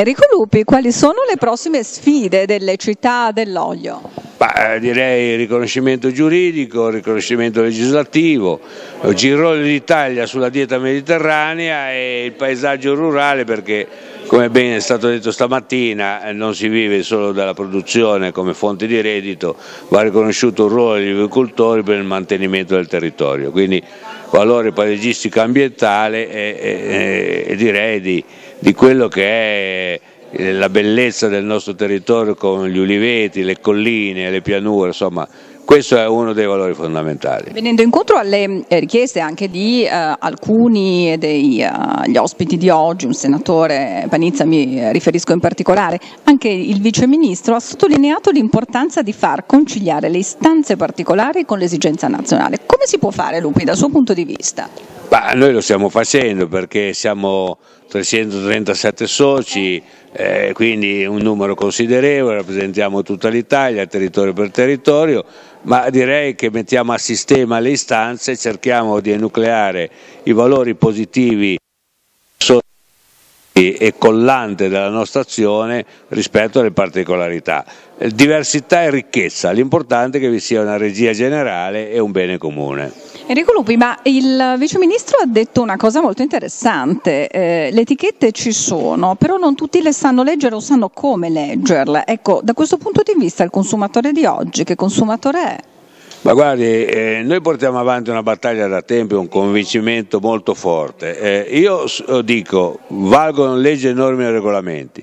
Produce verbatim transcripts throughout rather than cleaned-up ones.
Enrico Lupi, quali sono le prossime sfide delle città dell'olio? Bah, direi riconoscimento giuridico, riconoscimento legislativo, girone d'Italia sulla dieta mediterranea e il paesaggio rurale, perché come ben è stato detto stamattina non si vive solo dalla produzione come fonte di reddito, va riconosciuto il ruolo degli agricoltori per il mantenimento del territorio, quindi valore paesaggistico ambientale e, e, e direi di, di quello che è la bellezza del nostro territorio con gli uliveti, le colline, le pianure, insomma questo è uno dei valori fondamentali. Venendo incontro alle richieste anche di eh, alcuni degli uh, ospiti di oggi, un senatore Panizza, mi riferisco in particolare, anche il viceministro ha sottolineato l'importanza di far conciliare le istanze particolari con l'esigenza nazionale. Come si può fare, Lupi, dal suo punto di vista? Bah, noi lo stiamo facendo perché siamo trecentotrentasette soci, eh, quindi un numero considerevole, rappresentiamo tutta l'Italia, territorio per territorio, ma direi che mettiamo a sistema le istanze e cerchiamo di enucleare i valori positivi e collante della nostra azione rispetto alle particolarità. Diversità e ricchezza, l'importante è che vi sia una regia generale e un bene comune. Enrico Lupi, ma il viceministro ha detto una cosa molto interessante, eh, le etichette ci sono, però non tutti le sanno leggere o sanno come leggerle. Ecco, da questo punto di vista il consumatore di oggi, che consumatore è? Ma guardi, eh, noi portiamo avanti una battaglia da tempo, un convincimento molto forte. Eh, io dico, valgono leggi, norme e regolamenti,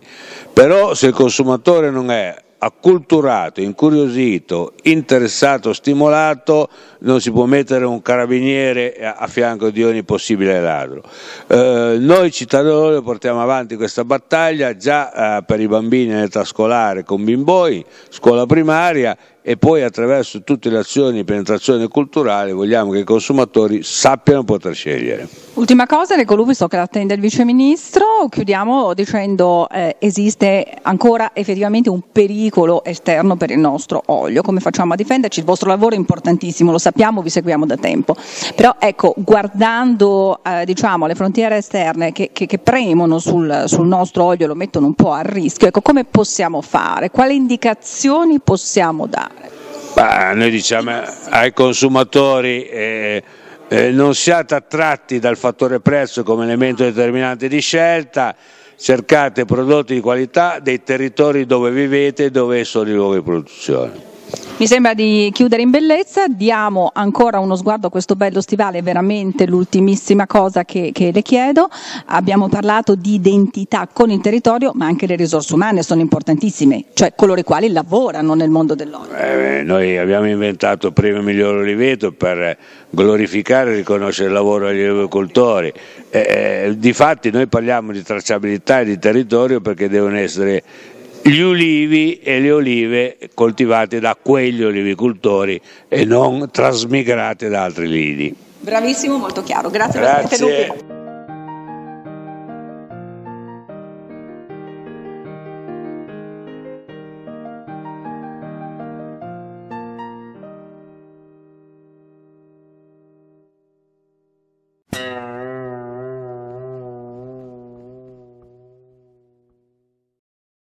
però se il consumatore non è acculturato, incuriosito, interessato, stimolato, non si può mettere un carabiniere a fianco di ogni possibile ladro. Eh, noi Città dell'Olio portiamo avanti questa battaglia già eh, per i bambini in età scolare con bimboi, scuola primaria, e poi attraverso tutte le azioni di penetrazione culturale vogliamo che i consumatori sappiano poter scegliere. Ultima cosa, Enrico Lupi, so che l'attende il viceministro, chiudiamo dicendo eh, esiste ancora effettivamente un pericolo esterno per il nostro olio, come facciamo a difenderci? Il vostro lavoro è importantissimo, lo sappiamo, vi seguiamo da tempo, però ecco, guardando eh, diciamo, le frontiere esterne che, che, che premono sul, sul nostro olio e lo mettono un po' a rischio, ecco, come possiamo fare? Quali indicazioni possiamo dare? Bah, noi diciamo ai consumatori eh, eh, non siate attratti dal fattore prezzo come elemento determinante di scelta, cercate prodotti di qualità dei territori dove vivete e dove sono i luoghi di produzione. Mi sembra di chiudere in bellezza, diamo ancora uno sguardo a questo bello stivale, veramente l'ultimissima cosa che, che le chiedo, abbiamo parlato di identità con il territorio, ma anche le risorse umane sono importantissime, cioè coloro i quali lavorano nel mondo dell'olio. Eh, noi abbiamo inventato il premio miglior oliveto per glorificare e riconoscere il lavoro degli olivicoltori, eh, difatti noi parliamo di tracciabilità e di territorio perché devono essere gli ulivi e le olive coltivate da quegli olivicoltori e non trasmigrate da altri lidi. Bravissimo, molto chiaro. Grazie. Grazie.